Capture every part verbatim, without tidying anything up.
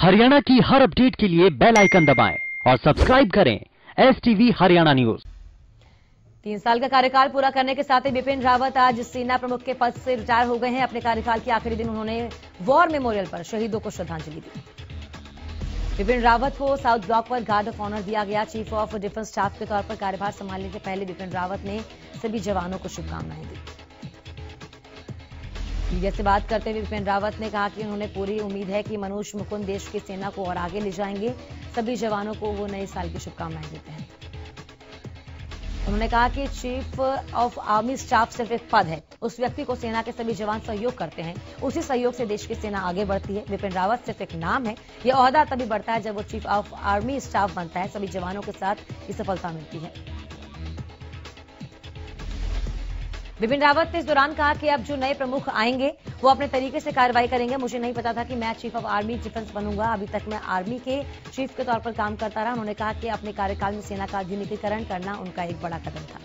हरियाणा की हर अपडेट के लिए बेल आइकन दबाएं और सब्सक्राइब करें S T V Haryana news. तीन साल का कार्यकाल पूरा करने के साथ ही विपिन रावत आज सेना प्रमुख के पद से रिटायर हो गए हैं। अपने कार्यकाल के आखिरी दिन उन्होंने वॉर मेमोरियल पर शहीदों को श्रद्धांजलि दी। विपिन रावत को साउथ ब्लॉक पर गार्ड ऑफ ऑनर दिया गया। चीफ ऑफ डिफेंस स्टाफ के तौर पर कार्यभार संभालने से पहले विपिन रावत ने सभी जवानों को शुभकामनाएं दी। मीडिया से बात करते हुए विपिन रावत ने कहा कि उन्होंने पूरी उम्मीद है कि मनोज मुकुंद देश की सेना को और आगे ले जाएंगे। सभी जवानों को वो नए साल की शुभकामनाएं देते हैं। उन्होंने कहा कि चीफ ऑफ आर्मी स्टाफ सिर्फ एक पद है, उस व्यक्ति को सेना के सभी जवान सहयोग करते हैं, उसी सहयोग से देश की सेना आगे बढ़ती है। विपिन रावत सिर्फ एक नाम है, यह ओहदा तभी बढ़ता है जब वो चीफ ऑफ आर्मी स्टाफ बनता है। सभी जवानों के साथ ये सफलता मिलती है। विपिन रावत ने इस दौरान कहा कि अब जो नए प्रमुख आएंगे वो अपने तरीके से कार्रवाई करेंगे। मुझे नहीं पता था कि मैं चीफ ऑफ आर्मी डिफेंस बनूंगा, अभी तक मैं आर्मी के चीफ के तौर पर काम करता रहा। उन्होंने कहा कि अपने कार्यकाल में सेना का आधुनिकीकरण करना उनका एक बड़ा कदम था।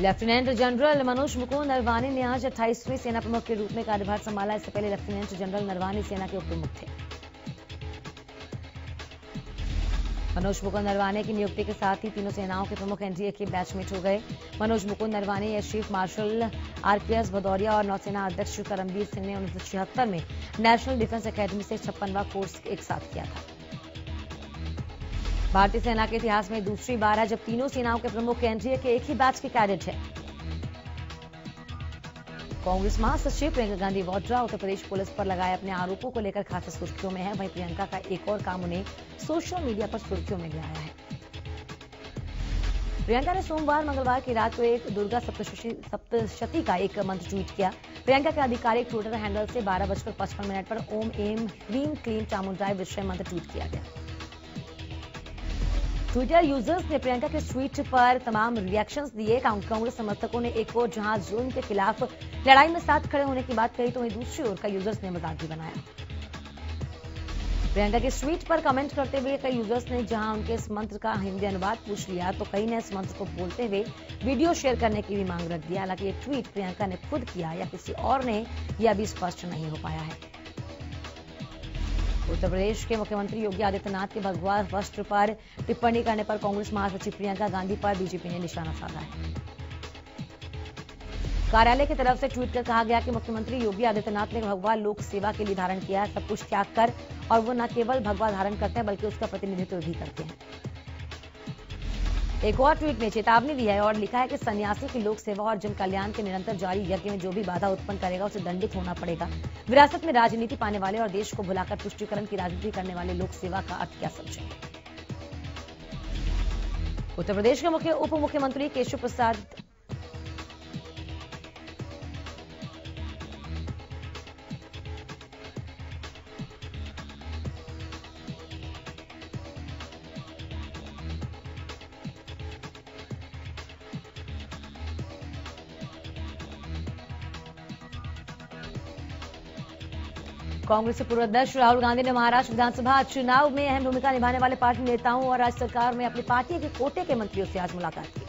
लेफ्टिनेंट जनरल मनोज मुकुंद नरवाणे ने आज अट्ठाईसवें सेना प्रमुख के रूप में कार्यभार संभाला। इससे पहले लेफ्टिनेंट जनरल नरवाणे सेना के उप प्रमुख थे। मनोज मुकुंद नरवाणे की नियुक्ति के साथ ही तीनों सेनाओं के प्रमुख एनडीए के बैचमेट हो गए। Manoj Mukund Naravane air chief marshal R K S Bhadauria और नौसेना अध्यक्ष करमवीर सिंह ने उन्नीस सौ छिहत्तर में नेशनल डिफेंस एकेडमी से छप्पनवां कोर्स एक साथ किया था। भारतीय सेना के इतिहास में दूसरी बार है जब तीनों सेनाओं के प्रमुख एनडीए के एक ही बैच के कैडेट है। कांग्रेस महासचिव प्रियंका गांधी वाड्रा उत्तर प्रदेश पुलिस पर लगाए अपने आरोपों को लेकर खासी सुर्खियों में है। वहीं प्रियंका का एक और काम उन्हें सोशल मीडिया पर सुर्खियों में लाया है। प्रियंका ने सोमवार मंगलवार की रात को एक दुर्गा सप्तशती सप्तशती का एक मंत्र ट्वीट किया। प्रियंका के आधिकारिक ट्विटर हैंडल से बारह बजकर पचपन मिनट पर ओम एम ह्रीम क्लीम चामुंडाय विषय मंत्र ट्वीट किया गया। ट्विटर यूजर्स ने प्रियंका के ट्वीट पर तमाम रिएक्शंस दिए। कांग्रेस समर्थकों ने एक ओर जहां जुल्म के खिलाफ लड़ाई में साथ खड़े होने की बात कही, तो वहीं दूसरी ओर कई यूजर्स ने मजाक भी बनाया। प्रियंका के ट्वीट पर कमेंट करते हुए कई यूजर्स ने जहां उनके इस मंत्र का हिंदी अनुवाद पूछ लिया, तो कई ने इस मंत्र को बोलते हुए वीडियो शेयर करने की भी मांग रख दिया। हालांकि ये ट्वीट प्रियंका ने खुद किया या किसी और ने, यह अभी स्पष्ट नहीं हो पाया है। उत्तर प्रदेश के मुख्यमंत्री योगी आदित्यनाथ के भगवा वस्त्र पर टिप्पणी करने पर कांग्रेस महासचिव प्रियंका गांधी पर बीजेपी ने निशाना साधा है। कार्यालय की तरफ से ट्वीट कर कहा गया कि मुख्यमंत्री योगी आदित्यनाथ ने भगवा लोक सेवा के लिए धारण किया है, सब कुछ त्याग कर, और वो न केवल भगवा धारण करते हैं बल्कि उसका प्रतिनिधित्व भी करते हैं। एक और ट्वीट में चेतावनी दी है और लिखा है कि सन्यासी की लोक सेवा और जन कल्याण के निरंतर जारी यज्ञ में जो भी बाधा उत्पन्न करेगा उसे दंडित होना पड़ेगा। विरासत में राजनीति पाने वाले और देश को भुलाकर पुष्टिकरण की राजनीति करने वाले लोक सेवा का अर्थ क्या समझेंगे। उत्तर प्रदेश के मुख्य उप मुख्यमंत्री केशव प्रसाद कांग्रेस के पूर्व अध्यक्ष राहुल गांधी ने महाराष्ट्र विधानसभा चुनाव में अहम भूमिका निभाने वाले पार्टी नेताओं और राज्य सरकार में अपनी पार्टी के कोटे के मंत्रियों से आज मुलाकात की।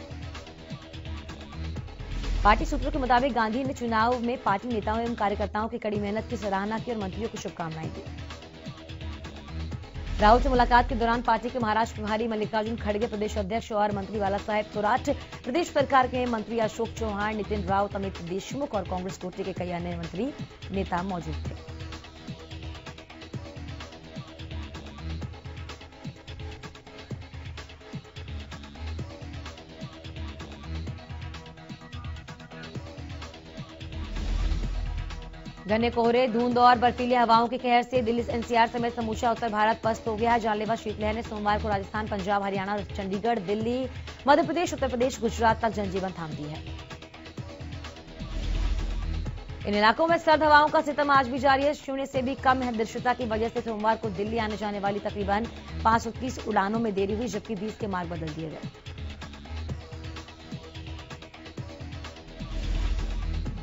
पार्टी सूत्रों के मुताबिक गांधी ने चुनाव में पार्टी नेताओं एवं कार्यकर्ताओं की कड़ी मेहनत की सराहना की और मंत्रियों को शुभकामनाएं दी। राहुल से मुलाकात के दौरान पार्टी के महाराष्ट्र प्रभारी मल्लिकार्जुन खड़गे, प्रदेश अध्यक्ष और मंत्री बाला साहेब थोराट, प्रदेश सरकार के मंत्री अशोक चौहान, नितिन राउत, अमित देशमुख और कांग्रेस कोटे के कई अन्य मंत्री नेता मौजूद थे। घने कोहरे, धुंध और बर्फीली हवाओं की कहर से दिल्ली एन सी आर समेत समूचा उत्तर भारत पस्त हो गया है। जानलेवा शीतलहर ने सोमवार को राजस्थान, पंजाब, हरियाणा, चंडीगढ़, दिल्ली, मध्य प्रदेश, उत्तर प्रदेश, गुजरात तक जनजीवन थाम दी है। इन इलाकों में सर्द हवाओं का सितम आज भी जारी है। शून्य से भी कम दृश्यता की वजह से सोमवार को दिल्ली आने जाने वाली तकरीबन पांच सौ तीस उड़ानों में देरी हुई, जबकि बीस के मार्ग बदल दिए गए।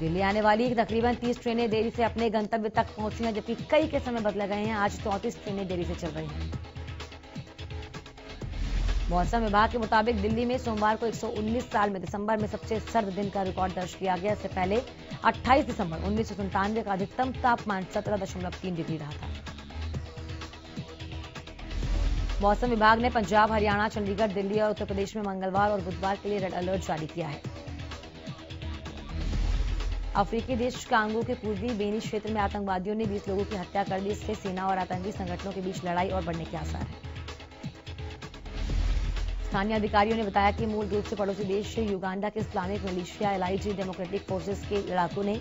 दिल्ली आने वाली तकरीबन तीस ट्रेनें देरी से अपने गंतव्य तक पहुंची हैं, जबकि कई के समय बदले गए हैं। आज चौंतीस ट्रेनें देरी से चल रही हैं। मौसम विभाग के मुताबिक दिल्ली में सोमवार को एक सौ उन्नीस साल में दिसंबर में सबसे सर्द दिन का रिकॉर्ड दर्ज किया गया। इससे पहले अट्ठाईस दिसंबर उन्नीस सौ संतानवे का अधिकतम तापमान सत्रह दशमलव तीन डिग्री रहा था। मौसम विभाग ने पंजाब, हरियाणा, चंडीगढ़, दिल्ली और उत्तर प्रदेश में मंगलवार और बुधवार के लिए रेड अलर्ट जारी किया है। अफ्रीकी देश कांगो के पूर्वी बेनी क्षेत्र में आतंकवादियों ने बीस लोगों की हत्या कर दी। इससे सेना और आतंकी संगठनों के बीच लड़ाई और बढ़ने के आसार हैं। स्थानीय अधिकारियों ने बताया कि मूल रूप से पड़ोसी देश युगांडा के Islamic militia LIG democratic forces के लड़ाकों ने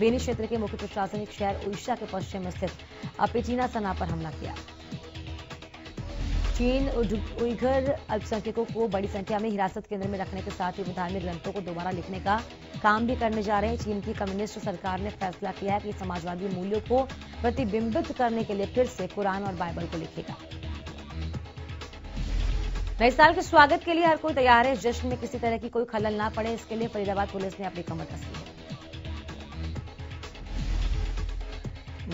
बेनी क्षेत्र के मुख्य प्रशासनिक शहर उड़ीसा के पश्चिम स्थित अपेचिना सना पर हमला किया। चीन उइघर अल्पसंख्यकों को बड़ी संख्या में हिरासत केंद्र में रखने के साथ ही धार्मिक ग्रंथों को दोबारा लिखने का काम भी करने जा रहे हैं। चीन की कम्युनिस्ट सरकार ने फैसला किया है कि समाजवादी मूल्यों को प्रतिबिंबित करने के लिए फिर से कुरान और बाइबल को लिखेगा। नए साल के स्वागत के लिए हर कोई तैयार है। जश्न में किसी तरह की कोई खलल ना पड़े, इसके लिए फरीदाबाद पुलिस ने अपनी कमर कसी है।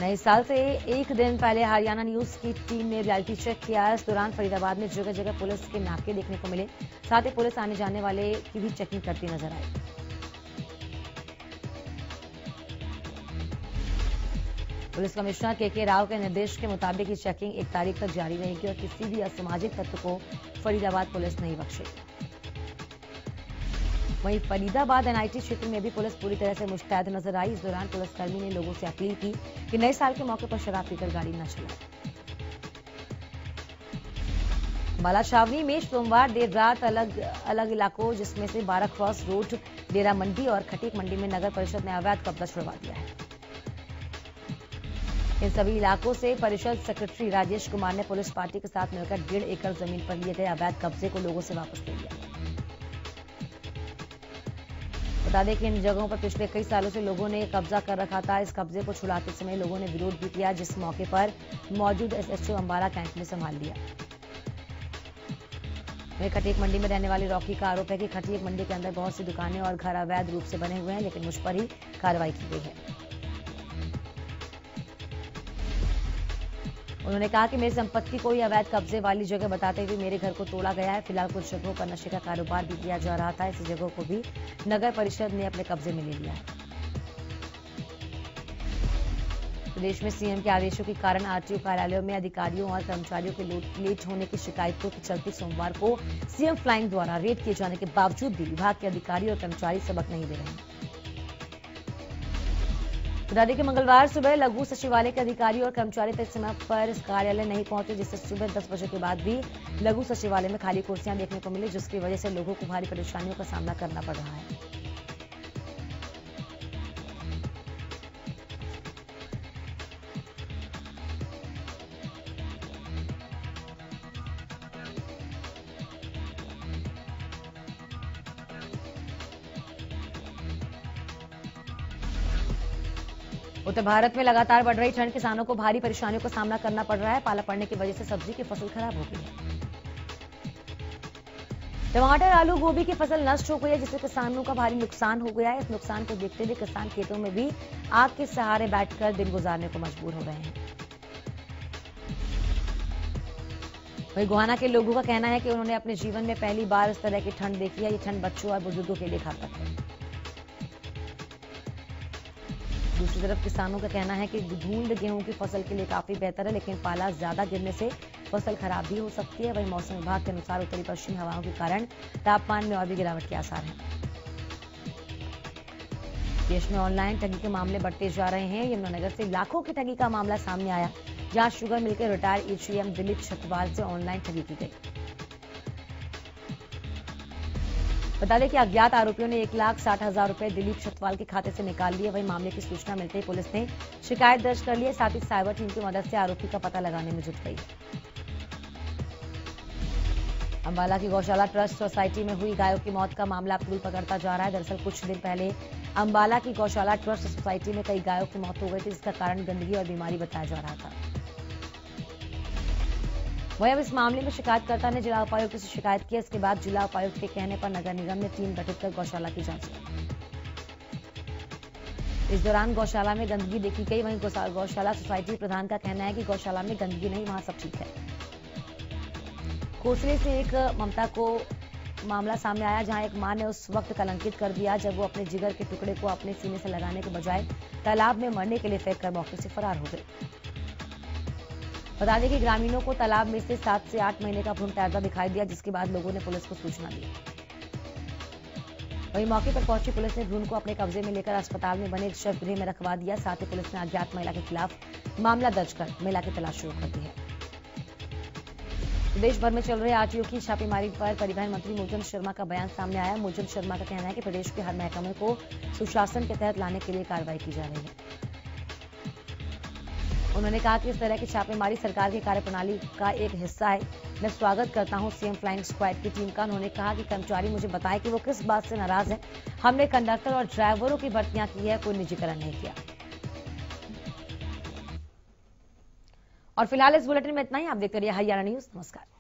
नए साल से एक दिन पहले हरियाणा न्यूज की टीम ने रियलिटी चेक किया। इस दौरान फरीदाबाद में जगह जगह पुलिस के नाके देखने को मिले, साथ ही पुलिस आने जाने वाले की भी चेकिंग करती नजर आई। पुलिस कमिश्नर के के राव के निर्देश के मुताबिक ये चेकिंग एक तारीख तक जारी रहेगी और किसी भी असामाजिक तत्व को फरीदाबाद पुलिस नहीं बख्शेगी। वहीं फरीदाबाद एनआईटी क्षेत्र में भी पुलिस पूरी तरह से मुस्तैद नजर आई। इस दौरान पुलिसकर्मी ने लोगों से अपील की कि नए साल के मौके पर शराब पीकर गाड़ी न चलाएं। बाला छावनी में सोमवार देर रात अलग अलग इलाकों जिसमें से बारह क्रॉस रोड, डेरा मंडी और खटीक मंडी में नगर परिषद ने अवैध कब्जा छुड़वा दिया है। इन सभी इलाकों से परिषद सेक्रेटरी राजेश कुमार ने पुलिस पार्टी के साथ मिलकर डेढ़ एकड़ जमीन पर लिए गए अवैध कब्जे को लोगों से वापस ले लिया। बता दें कि इन जगहों पर पिछले कई सालों से लोगों ने कब्जा कर रखा था। इस कब्जे को छुड़ाते समय लोगों ने विरोध भी किया, जिस मौके पर मौजूद एसएचओ अंबाला कैंट ने संभाल लिया। वहीं खटीक मंडी में रहने वाले रॉकी का आरोप है कि खटीक मंडी के अंदर बहुत सी दुकानें और घर अवैध रूप से बने हुए हैं, लेकिन मुझ पर ही कार्रवाई की गई है। उन्होंने कहा कि मेरी संपत्ति को ही अवैध कब्जे वाली जगह बताते हुए मेरे घर को तोड़ा गया है। फिलहाल कुछ जगहों पर नशे का कारोबार भी किया जा रहा था। ऐसी जगहों को भी नगर परिषद ने अपने कब्जे में ले लिया है। प्रदेश में सीएम के आदेशों के कारण आरटीओ कार्यालयों में अधिकारियों और कर्मचारियों के लेट होने की शिकायतों के चलते सोमवार को सीएम फ्लाइंग द्वारा रेड किए जाने के बावजूद भी विभाग के अधिकारी और कर्मचारी सबक नहीं दे रहे हैं। बता दें कि मंगलवार सुबह लघु सचिवालय के अधिकारी और कर्मचारी तय समय पर कार्यालय नहीं पहुंचे, जिससे सुबह दस बजे के बाद भी लघु सचिवालय में खाली कुर्सियां देखने को मिली, जिसकी वजह से लोगों को भारी परेशानियों का सामना करना पड़ रहा है। उत्तर भारत में लगातार बढ़ रही ठंड किसानों को भारी परेशानियों का सामना करना पड़ रहा है। पाला पड़ने की वजह से सब्जी की फसल खराब हो गई है। टमाटर, आलू, गोभी की फसल नष्ट हो गई है, जिससे किसानों का भारी नुकसान हो गया है। इस नुकसान को देखते हुए किसान खेतों में भी आग के सहारे बैठकर दिन गुजारने को मजबूर हो रहे हैं। वहीं गोहाना के लोगों का कहना है कि उन्होंने अपने जीवन में पहली बार इस तरह की ठंड देखी है। ये ठंड बच्चों और बुजुर्गों के लिए घातक है। दूसरी तरफ किसानों का कहना है कि धुंध गेहूं की फसल के लिए काफी बेहतर है, लेकिन पाला ज्यादा गिरने से फसल खराब भी हो सकती है। वहीं मौसम विभाग के अनुसार उत्तरी पश्चिमी हवाओं के कारण तापमान में और भी गिरावट के आसार हैं। देश में ऑनलाइन ठगी के मामले बढ़ते जा रहे हैं। यमुनानगर से लाखों की ठगी का मामला सामने आया, जहां शुगर मिल के रिटायर्ड एचएम दिलीप छकवाल से ऑनलाइन ठगी की गई। बता दें कि अज्ञात आरोपियों ने एक लाख साठ हजार रुपए दिलीप छतवाल के खाते से निकाल लिए। वहीं मामले की सूचना मिलते ही पुलिस ने शिकायत दर्ज कर ली है, साथ ही साइबर टीम की मदद से आरोपी का पता लगाने में जुट गई। अंबाला की गौशाला ट्रस्ट सोसाइटी में हुई गायों की मौत का मामला अब तूल पकड़ता जा रहा है। दरअसल कुछ दिन पहले अंबाला की गौशाला ट्रस्ट सोसाइटी में कई गायों की मौत हो गई थी, जिसका कारण गंदगी और बीमारी बताया जा रहा था। वहीं अब इस मामले में शिकायतकर्ता ने जिला उपायुक्त से शिकायत की। इसके बाद जिला उपायुक्त के कहने पर नगर निगम ने टीम गठित कर गौशाला की जांच की। इस दौरान गौशाला में गंदगी देखी गई। वहीं गौशाला सोसाइटी प्रधान का कहना है कि गौशाला में गंदगी नहीं, वहां सब ठीक है। कोसले से एक ममता को मामला सामने आया, जहां एक मां ने उस वक्त कलंकित कर दिया जब वो अपने जिगर के टुकड़े को अपने सीने से लगाने के बजाय तालाब में मरने के लिए फेंक कर मौके से फरार हो गई। बता दें कि ग्रामीणों को तालाब में से सात से आठ महीने का भ्रूण तैरता दिखाई दिया, जिसके बाद लोगों ने पुलिस को सूचना दी। वहीं मौके पर पहुंची पुलिस ने भ्रूण को अपने कब्जे में लेकर अस्पताल में बने एक शव गृह में रखवा दिया। साथ ही पुलिस ने अज्ञात महिला के खिलाफ मामला दर्ज कर महिला की तलाश शुरू कर दी है। प्रदेश भर में चल रहे आरटीओ की छापेमारी पर परिवहन मंत्री मौजन शर्मा का बयान सामने आया। मौजन शर्मा का कहना है कि प्रदेश के हर महकमे को सुशासन के तहत लाने के लिए कार्रवाई की जा रही है। उन्होंने कहा कि इस तरह की छापेमारी सरकार की कार्यप्रणाली का एक हिस्सा है। मैं स्वागत करता हूं सीएम फ्लाइंग स्क्वाड की टीम का। उन्होंने कहा कि कर्मचारी मुझे बताए कि वो किस बात से नाराज है। हमने कंडक्टर और ड्राइवरों की भर्तियां की है, कोई निजीकरण नहीं किया। और फिलहाल इस बुलेटिन में इतना ही। आप देखते रहिए हरियाणा न्यूज। नमस्कार।